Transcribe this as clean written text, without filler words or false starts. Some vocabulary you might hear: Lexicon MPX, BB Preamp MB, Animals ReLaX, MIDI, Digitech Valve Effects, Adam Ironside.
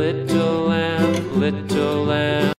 Little lamb, little lamb.